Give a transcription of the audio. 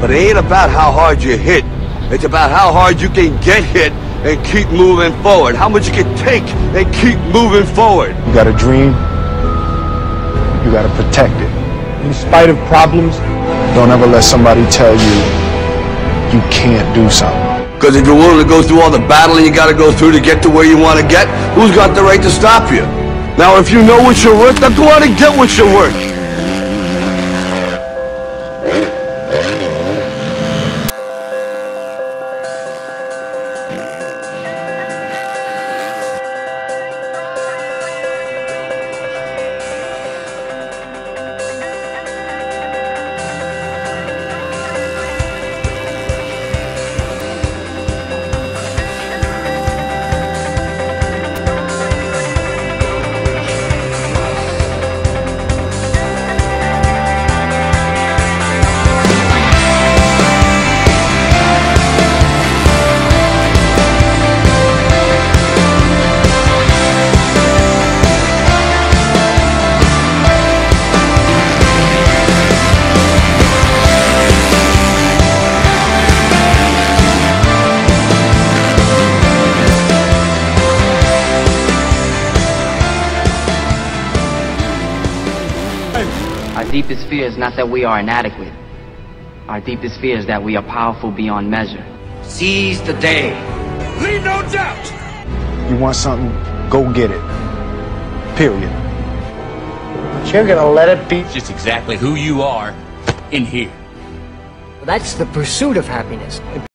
But it ain't about how hard you hit. It's about how hard you can get hit and keep moving forward. How much you can take and keep moving forward. You got a dream, you got to protect it. In spite of problems, don't ever let somebody tell you you can't do something. Because if you're willing to go through all the battling you got to go through to get to where you want to get, who's got the right to stop you? Now, if you know what you're worth, then go out and get what you're worth. Our deepest fear is not that we are inadequate. Our deepest fear is that we are powerful beyond measure. Seize the day. Leave no doubt. You want something, go get it. Period. But you're gonna let it be just exactly who you are in here. That's the pursuit of happiness.